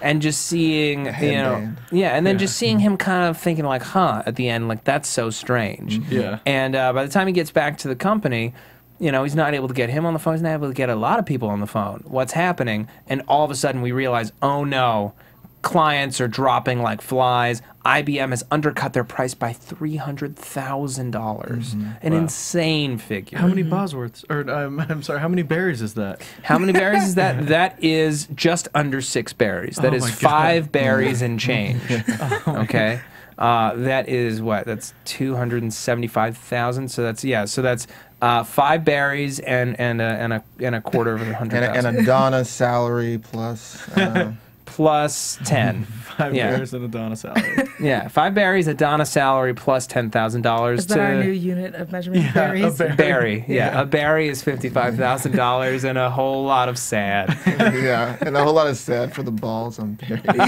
And just seeing, you know, just seeing him kind of thinking like, huh, at the end, like, that's so strange. Yeah. And by the time he gets back to the company, you know, he's not able to get him on the phone. He's not able to get a lot of people on the phone. What's happening? And all of a sudden we realize, oh, no, clients are dropping like flies. IBM has undercut their price by $300,000. An insane figure. How many Bosworths? Or I'm sorry, how many Barrys is that? How many Barrys is that? That is just under 6 Barrys. That is 5 Barrys and change. Okay. That is what? That's 275,000. So that's So that's 5 Barrys and a quarter of $100,000. And a Donna's salary plus. Plus 10. 5 Barrys and a Donna salary. 5 Barrys, a Donna salary plus $10,000. Is that our new unit of measurement? Barrys? Barry. A Barry is $55,000 and a whole lot of sad. And a whole lot of sad for the balls on Barry's face.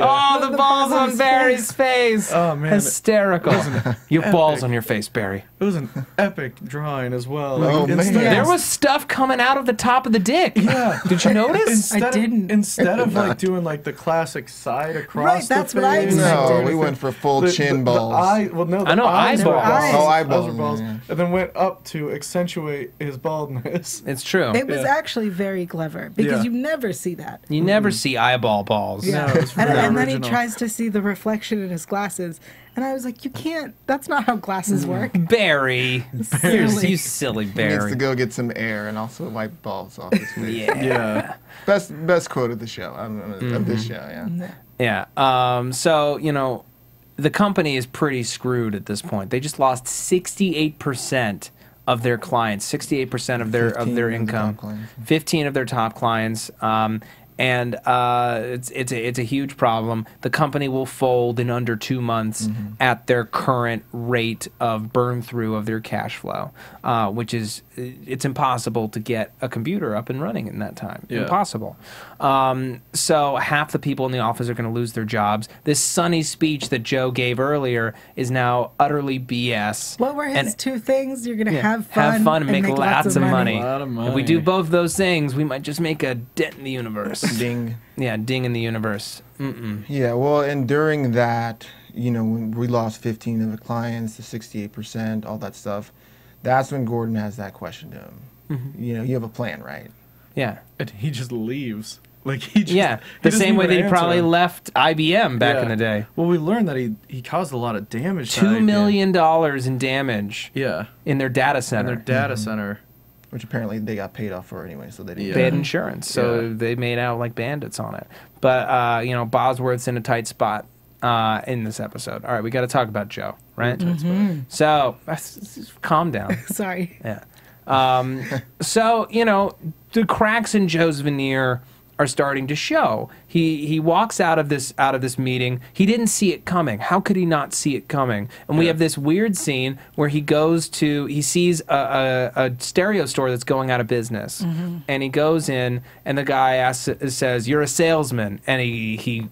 Oh, the balls on Barry's face. Oh, man. Hysterical. Your balls on your face, Barry. It was an epic drawing as well. Oh, man. There was stuff coming out of the top of the dick. Yeah. Did you notice? Instead of like doing like the classic side across the face. That's what I expected. No, we went for full chin balls. Eyeballs. Yeah. And then went up to accentuate his baldness. It's true. It was actually very clever because you never see that. You never see eyeball balls. Yeah. No, and then he tries to see the reflection in his glasses. And I was like, you can't. That's not how glasses work. Barry. You silly Barry. He needs to go get some air and also wipe balls off his face. Best quote of the show. Of this show, so, you know, the company is pretty screwed at this point. They just lost 68% of their clients, 68% of their income, 15 of their top clients. And it's a huge problem. The company will fold in under 2 months at their current rate of burn through of their cash flow, which is, it's impossible to get a computer up and running in that time. Yeah. Impossible. So half the people in the office are going to lose their jobs. This sunny speech that Joe gave earlier is now utterly BS. What were his two things? You're going to have fun and make lots of money. If we do both those things, we might just make a dent in the universe. Ding. Yeah, ding in the universe. Yeah, well, and during that, you know, when we lost 15 of the clients, the 68%, all that stuff, that's when Gordon has that question to him. You know, you have a plan, right? Yeah. And he just leaves. Like, he just, the same way that he probably left IBM back in the day. Well, we learned that he caused a lot of damage. $2 million in damage. Yeah. In their data center. In their data center. Which apparently they got paid off for anyway, so they didn't. They had insurance, so they made out like bandits on it. But, you know, Bosworth's in a tight spot in this episode. All right, we got to talk about Joe, right? So, calm down. Sorry. Yeah. So, you know, the cracks in Joe's veneer are starting to show. He walks out of this meeting. He didn't see it coming. How could he not see it coming? And we have this weird scene where he goes to, he sees a stereo store that's going out of business, and he goes in, and the guy says, "You're a salesman," and he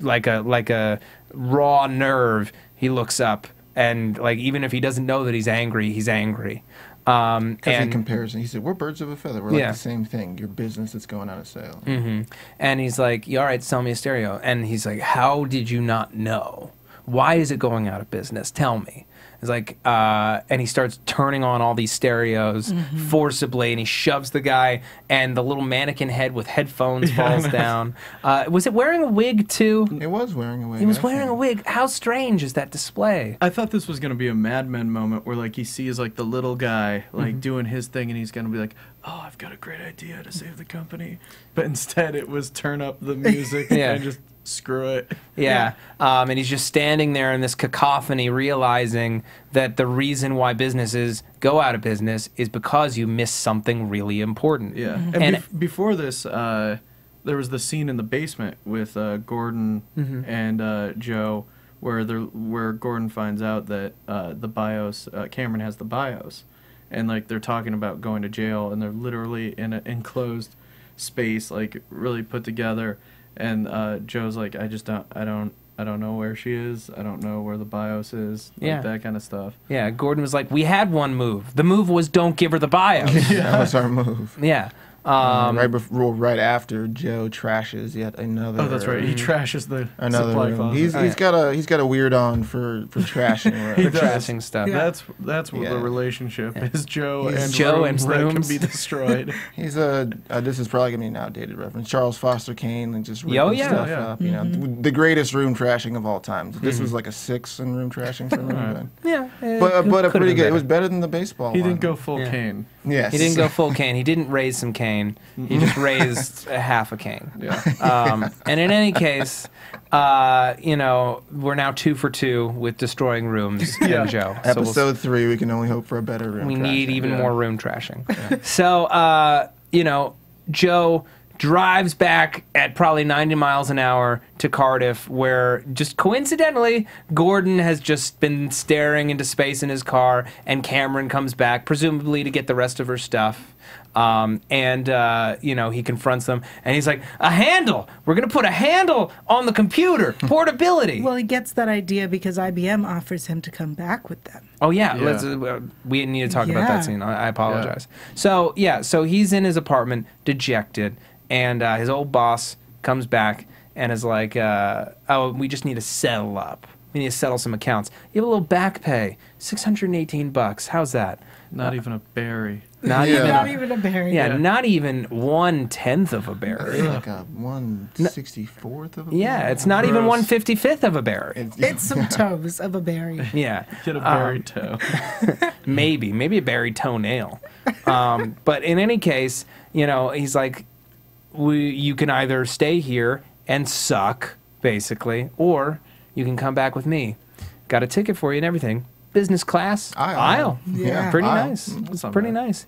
like a raw nerve, he looks up, and like, even if he doesn't know that he's angry, he's angry. And he compares, and he said, "We're birds of a feather. We're like the same thing. Your business that's going out of sale." And he's like, "Yeah, all right, sell me a stereo." And he's like, "How did you not know? Why is it going out of business? Tell me." It's like, and he starts turning on all these stereos forcibly, and he shoves the guy, and the little mannequin head with headphones falls down. Was it wearing a wig too? It was wearing a wig. He was wearing a wig. How strange is that display? I thought this was going to be a Mad Men moment where, like, he sees like the little guy like doing his thing, and he's going to be like, "Oh, I've got a great idea to save the company," but instead it was turn up the music and just. Screw it. And he's just standing there in this cacophony, realizing that the reason why businesses go out of business is because you miss something really important. And before this, there was the scene in the basement with Gordon and Joe, where Gordon finds out that the BIOS, Cameron has the BIOS, and like they're talking about going to jail, and they're literally in an enclosed space, like really put together. And Joe's like, I don't know where she is. I don't know where the BIOS is. Like that kind of stuff. Yeah, Gordon was like, we had one move. The move was don't give her the BIOS. That was our move. Right after Joe trashes yet another. Oh, that's right. He trashes the supply closet. He's got a weird on for trashing trashing stuff. Yeah. That's what the relationship is. Joe and rooms can be destroyed. He's a this is probably gonna be an outdated reference. Charles Foster Kane, like, just ripping stuff up. You know, the greatest room trashing of all time. This was like a 6 in room trashing for me. But a pretty good. It was better than the baseball. He didn't go full Kane. Yes. He didn't go full cane. He didn't raise some cane. He just raised a half a cane. And in any case, you know, we're now 2 for 2 with destroying rooms and Joe. So Episode 3, we can only hope for a better room trashing. We need even more room trashing. So, you know, Joe drives back at probably 90 miles an hour to Cardiff, where just coincidentally Gordon has just been staring into space in his car, and Cameron comes back, presumably to get the rest of her stuff. You know, he confronts them, and he's like, a handle! We're going to put a handle on the computer! Portability! Well, he gets that idea because IBM offers him to come back with them. Oh, yeah. Let's, we need to talk about that scene. I apologize. So, so he's in his apartment, dejected, and his old boss comes back and is like, oh, we just need to settle up. We need to settle some accounts. You have a little back pay, $618. How's that? Not even a berry. Not even a berry. Yeah, not even 1/10 of a berry. It's like a 1/64 of a berry. Yeah, it's not even 1/55 of a berry. It's some toes of a berry. Yeah. Get a berry toe. Maybe a berry toenail. But in any case, you know, he's like, you can either stay here and suck, basically, or you can come back with me. Got a ticket for you and everything, business class aisle. Yeah, pretty nice. It's pretty nice.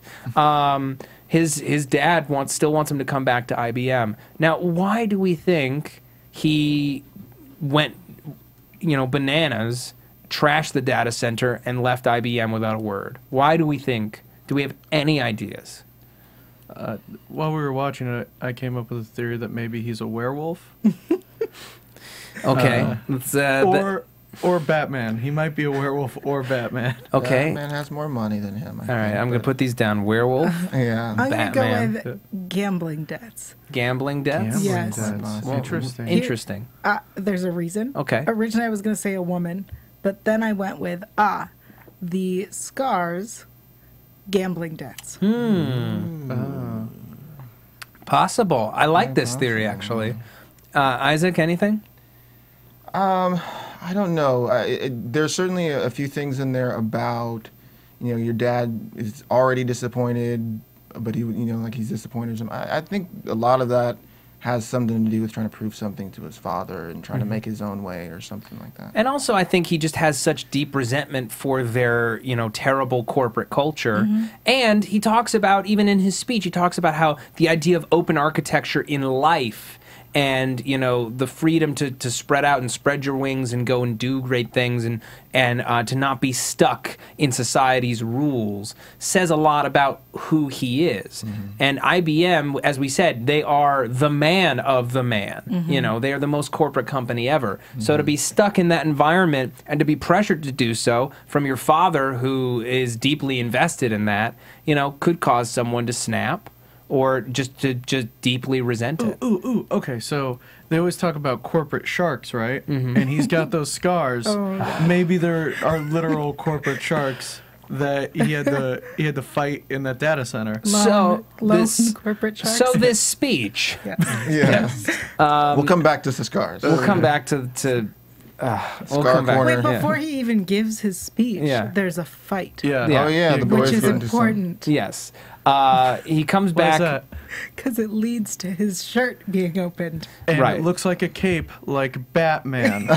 His dad still wants him to come back to IBM. Now, why do we think he went, you know, bananas, trashed the data center, and left IBM without a word? Why do we think? Do we have any ideas? While we were watching it, I came up with a theory that maybe he's a werewolf. Okay. Or Batman. He might be a werewolf or Batman. Okay. Batman has more money than him. I think, I'm going to put these down. Werewolf. Yeah. I'm going to go with gambling debts. Gambling debts? Yes. Well, interesting. Interesting. There's a reason. Okay. Originally, I was going to say a woman, but then I went with, the scars, gambling debts. Hmm. Oh. Possible. I like this theory, actually. Isaac, anything? I don't know. There's certainly a few things in there about, you know, your dad is already disappointed, but he, you know, like he's disappointed. I think a lot of that has something to do with trying to prove something to his father and trying to make his own way or something like that. And also, I think he just has such deep resentment for their, you know, terrible corporate culture. And he talks about, even in his speech, he talks about how the idea of open architecture in life and, you know, the freedom to spread out and spread your wings and go and do great things and to not be stuck in society's rules says a lot about who he is. And IBM, as we said, they are the man of the man. You know, they are the most corporate company ever. So to be stuck in that environment and to be pressured to do so from your father, who is deeply invested in that, you know, could cause someone to snap. Or just to deeply resent it. Okay, so they always talk about corporate sharks, right? And he's got those scars. Maybe there are literal corporate sharks that he had to fight in that data center. So this speech. We'll come back to the scars. We'll come back to Wait, before he even gives his speech, there's a fight. The boys, which is important. Yes. He comes back because it leads to his shirt being opened. And it looks like a cape, like Batman.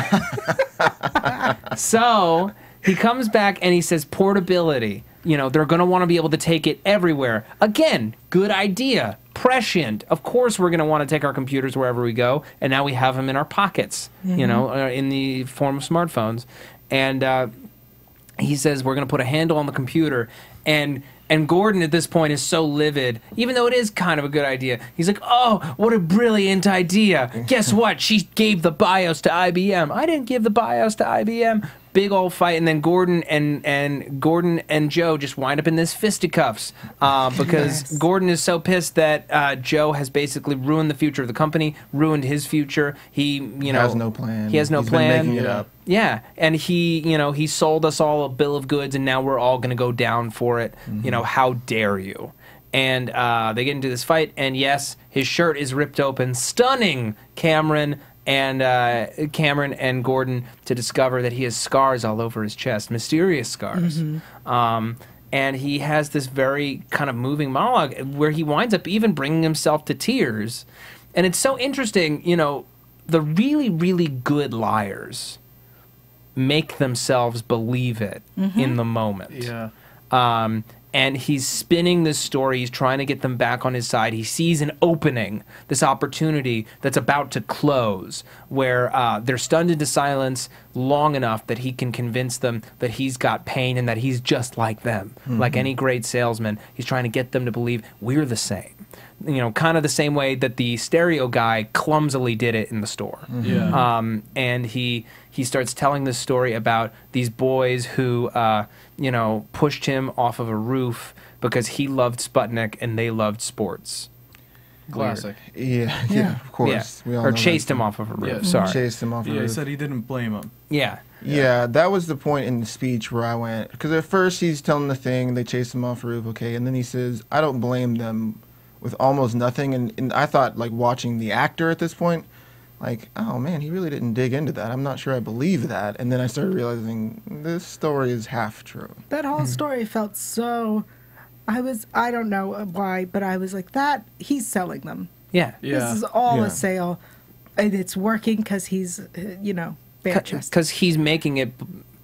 So he comes back and he says portability. You know, they're going to want to be able to take it everywhere. Again, good idea. Prescient. Of course we're going to want to take our computers wherever we go. And now we have them in our pockets, you know, in the form of smartphones. And he says we're going to put a handle on the computer. And Gordon at this point is so livid, even though it is kind of a good idea. He's like, oh, what a brilliant idea. Guess what? She gave the BIOS to IBM. I didn't give the BIOS to IBM. Big old fight. And then Gordon and Joe just wind up in this fisticuffs because Gordon is so pissed that Joe has basically ruined the future of the company, ruined his future. He has no plan. He's been making it up. Yeah, and he sold us all a bill of goods, and now we're all going to go down for it. You know, how dare you? And they get into this fight, and yes, his shirt is ripped open, stunning Cameron and Gordon to discover that he has scars all over his chest, mysterious scars. And he has this very kind of moving monologue where he winds up even bringing himself to tears. And it's so interesting, you know, the really, really good liars make themselves believe it in the moment. And he's spinning this story. He's trying to get them back on his side. He sees an opening, this opportunity that's about to close, where they're stunned into silence long enough that he can convince them that he's got pain and that he's just like them. Like any great salesman, he's trying to get them to believe we're the same. You know, kind of the same way that the stereo guy clumsily did it in the store. And he starts telling this story about these boys who, you know, pushed him off of a roof because he loved Sputnik and they loved sports. Classic. Yeah, of course. Yeah. Or chased him off of a roof, sorry. Chased him off a roof. He said he didn't blame him. Yeah, that was the point in the speech where I went, because at first he's telling the thing, they chased him off a roof, okay, and then he says, I don't blame them, with almost nothing. And I thought, like, watching the actor at this point, like, oh man, he really didn't dig into that. I'm not sure I believe that. And then I started realizing this story is half true. That whole story felt so, I don't know why, but I was like, he's selling them. This is all a sale, and it's working because he's, you know, bare chested. Because he's making it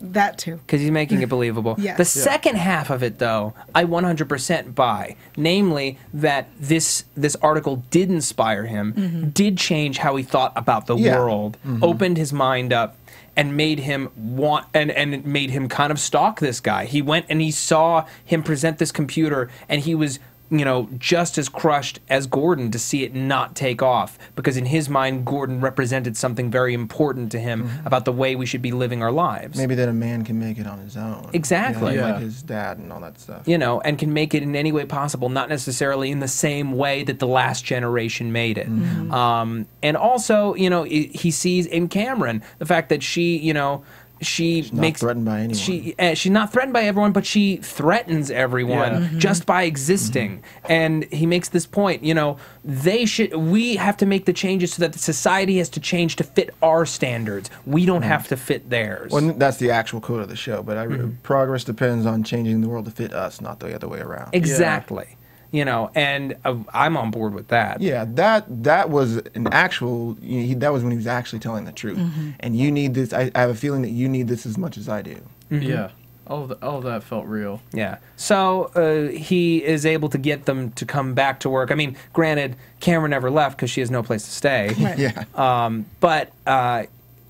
That too. Because he's making it believable. Yes. The second half of it, though, I 100% buy. Namely, that this article did inspire him, did change how he thought about the world, opened his mind up, and made him want, and made him kind of stalk this guy. He went and he saw him present this computer, and he was, you know, just as crushed as Gordon to see it not take off, because in his mind, Gordon represented something very important to him about the way we should be living our lives. Maybe that a man can make it on his own. Exactly. You know, like his dad and all that stuff. You know, and can make it in any way possible, not necessarily in the same way that the last generation made it. And also, you know, he sees in Cameron the fact that she, you know, she's not threatened by anyone. She's not threatened by everyone, but she threatens everyone just by existing. And he makes this point, you know, we have to make the changes so that the society has to change to fit our standards. We don't have to fit theirs. Well, that's the actual quote of the show, but progress depends on changing the world to fit us, not the other way around. Exactly. Yeah. You know, and I'm on board with that. Yeah, that was an actual, you know, that was when he was actually telling the truth. And you need this, I have a feeling that you need this as much as I do. Yeah, all of that felt real. Yeah, so he is able to get them to come back to work. I mean, granted, Cameron never left because she has no place to stay. But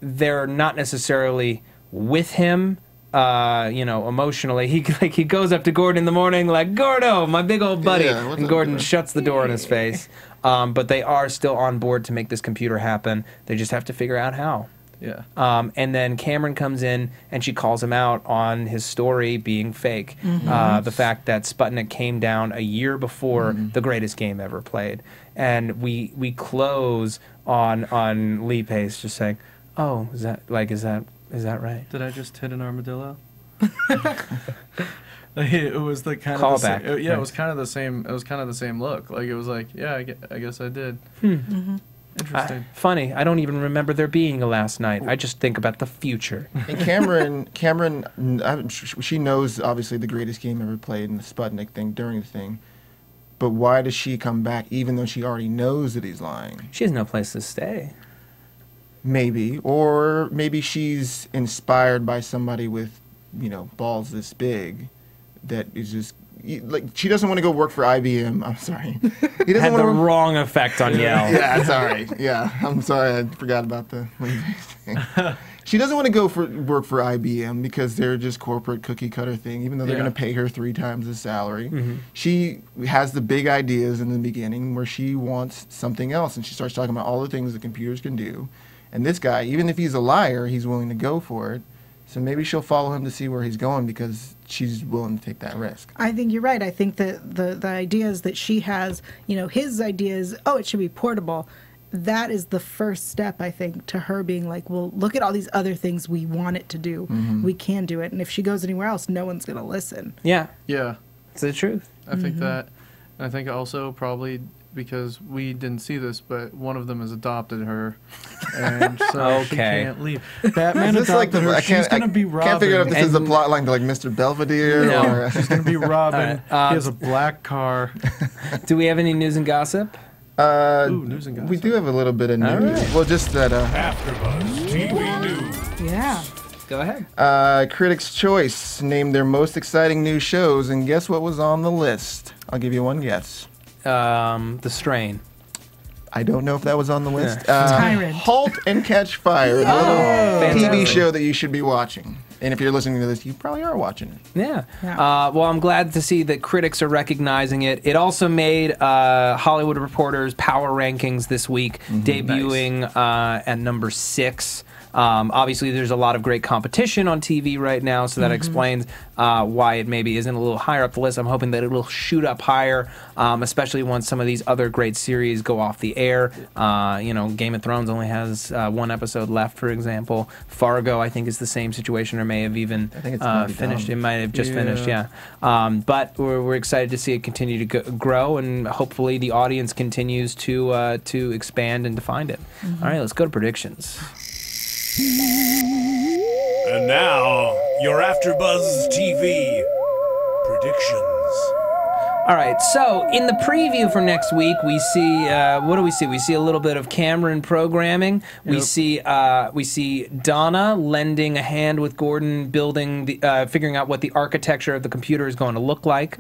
they're not necessarily with him. You know, emotionally, he goes up to Gordon in the morning like, Gordo, my big old buddy, and Gordon shuts the door in his face. But they are still on board to make this computer happen. They just have to figure out how. And then Cameron comes in and she calls him out on his story being fake. The fact that Sputnik came down a year before the greatest game ever played. And we close on Lee Pace just saying, oh, is that right? Did I just hit an armadillo? It was the kind of the same, it was kind of the same. It was kind of the same look. Like it was like, yeah, I guess I did. Interesting. Funny. I don't even remember there being a last night. I just think about the future. And Cameron, she knows obviously the greatest game ever played and the Sputnik thing during the thing. But why does she come back even though she already knows that he's lying? She has no place to stay. Maybe, or maybe she's inspired by somebody with, you know, balls this big that is just, like, she doesn't want to go work for IBM. I'm sorry. He had the wrong effect on Yael. Yeah, sorry. Yeah, I'm sorry. I forgot about the thing. She doesn't want to go work for IBM because they're just corporate cookie cutter thing, even though they're going to pay her 3 times the salary. She has the big ideas in the beginning where she wants something else, and she starts talking about all the things that computers can do. And this guy, even if he's a liar, he's willing to go for it. So maybe she'll follow him to see where he's going because she's willing to take that risk. I think you're right. I think that the ideas that she has, you know, his ideas, oh, it should be portable. That is the first step, I think, to her being like, well, look at all these other things we want it to do. We can do it. And if she goes anywhere else, no one's going to listen. Yeah. Yeah. It's the truth. I think that. And I think also probably, because we didn't see this, but one of them has adopted her, and so she can't leave. Batman adopted her. She's going to be Robin. I can't figure out if this is a plot line to like Mr. Belvedere. Or she's going to be Robin. He has a black car. Do we have any news and gossip? Ooh, news and gossip. We do have a little bit of news. Well, just that. AfterBuzz TV News. Yeah. Go ahead. Critics' Choice named their most exciting new shows, and guess what was on the list? I'll give you one guess. The Strain. I don't know if that was on the list. Halt and Catch Fire, the little TV show that you should be watching. And if you're listening to this, you probably are watching it. Well, I'm glad to see that critics are recognizing it. It also made Hollywood Reporter's Power Rankings this week, debuting at number 6. Obviously, there's a lot of great competition on TV right now, so that explains why it maybe isn't a little higher up the list. I'm hoping that it will shoot up higher, especially once some of these other great series go off the air. You know, Game of Thrones only has 1 episode left, for example. Fargo, I think, is the same situation, or may have even finished. It might have just finished, but we're excited to see it continue to grow, and hopefully the audience continues to expand and to find it. All right, let's go to predictions. And now, your AfterBuzz TV predictions. All right, so in the preview for next week, we see what do we see? We see a little bit of Cameron programming. We see Donna lending a hand with Gordon building the figuring out what the architecture of the computer is going to look like.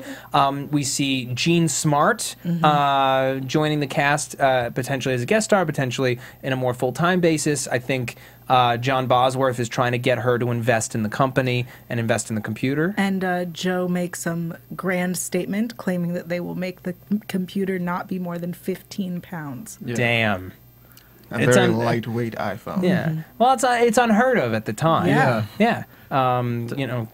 We see Jean Smart joining the cast potentially as a guest star, potentially in a more full-time basis. I think John Bosworth is trying to get her to invest in the company and invest in the computer. And Joe makes some grand statement claiming that they will make the computer not be more than 15 pounds. Yeah. Damn. A very lightweight iPhone. Yeah. Well, it's unheard of at the time. Yeah. Yeah. You know.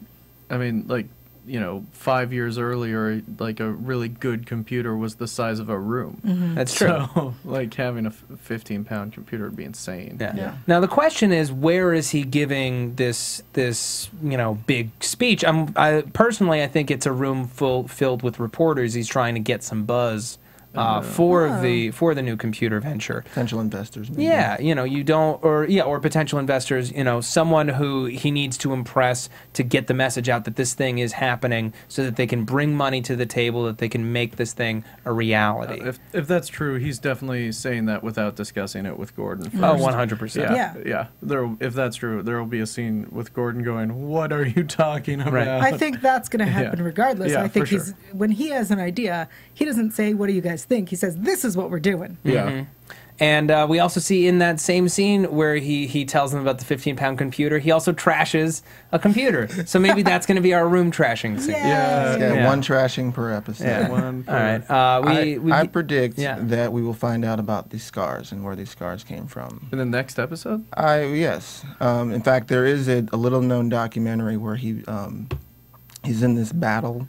I mean, like, you know, 5 years earlier, like a really good computer was the size of a room. That's true. So, like, having a 15-pound computer would be insane. Yeah. Now the question is, where is he giving this you know, big speech? I personally think it's a room filled with reporters. He's trying to get some buzz for the new computer venture. Potential investors. Maybe. Yeah, you know, or potential investors, you know, someone who he needs to impress to get the message out that this thing is happening so that they can bring money to the table, that they can make this thing a reality. If that's true, he's definitely saying that without discussing it with Gordon first. Oh, 100%. Yeah. If that's true, there will be a scene with Gordon going, "What are you talking about?" Right. I think that's going to happen regardless. Yeah, I think he's when he has an idea, he doesn't say, "What are you guys think?" He says, "This is what we're doing." Yeah. And we also see in that same scene where he tells them about the 15-pound computer, he also trashes a computer. So maybe that's going to be our room trashing scene. One trashing per episode. Yeah. All right. I predict that we will find out about these scars and where these scars came from. In the next episode? Yes. In fact, there is a little-known documentary where he's in this battle,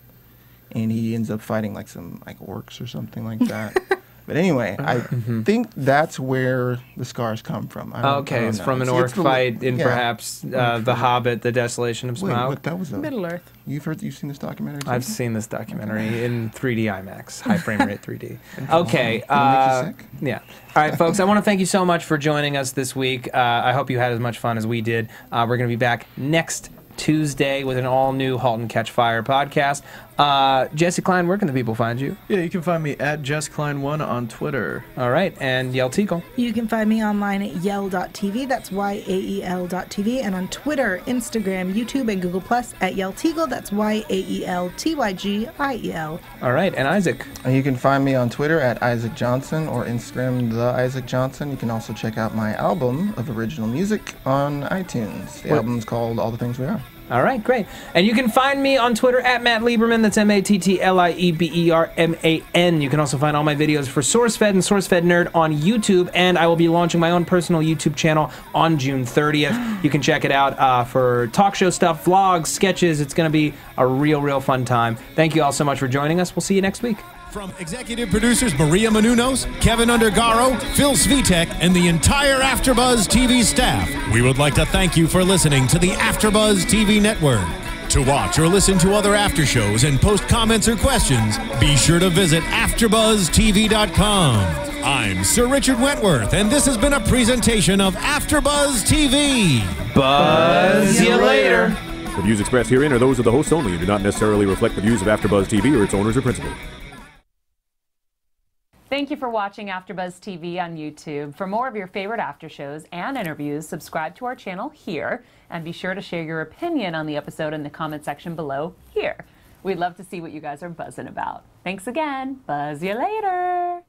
and he ends up fighting like some orcs or something like that. But anyway, I think that's where the scars come from. Okay, it's from an orc fight in perhaps The Hobbit, The Desolation of Smaug. Wait, that was Middle Earth. You've seen this documentary? I've seen this documentary in 3D IMAX, high frame rate 3D. Okay. Make you sick? Yeah. All right, folks, I want to thank you so much for joining us this week. I hope you had as much fun as we did. We're going to be back next Tuesday with an all-new Halt and Catch Fire podcast. Jesse Klein, where can the people find you? Yeah, you can find me at JessKlein1 on Twitter. All right, and Yael Teagle. You can find me online at Yael.tv. That's Y-A-E-L.tv. And on Twitter, Instagram, YouTube, and Google Plus at Yael Teagle. That's Y-A-E-L-T-Y-G-I-E-L. All right, and Isaac. And you can find me on Twitter at Isaac Johnson or Instagram, The Isaac Johnson. You can also check out my album of original music on iTunes. The album's called All the Things We Are. All right, great. And you can find me on Twitter at Matt Lieberman. That's M-A-T-T-L-I-E-B-E-R-M-A-N. You can also find all my videos for SourceFed and SourceFed Nerd on YouTube, and I will be launching my own personal YouTube channel on June 30th. You can check it out for talk show stuff, vlogs, sketches. It's going to be a real, real fun time. Thank you all so much for joining us. We'll see you next week. From executive producers Maria Menounos, Kevin Undergaro, Phil Svitek, and the entire AfterBuzz TV staff, we would like to thank you for listening to the AfterBuzz TV network. To watch or listen to other after shows and post comments or questions, be sure to visit AfterBuzzTV.com. I'm Sir Richard Wentworth, and this has been a presentation of AfterBuzz TV. Buzz you later. The views expressed herein are those of the hosts only and do not necessarily reflect the views of AfterBuzz TV or its owners or principals. Thank you for watching AfterBuzz TV on YouTube. For more of your favorite after shows and interviews, subscribe to our channel here, and be sure to share your opinion on the episode in the comment section below here. We'd love to see what you guys are buzzing about. Thanks again. Buzz you later.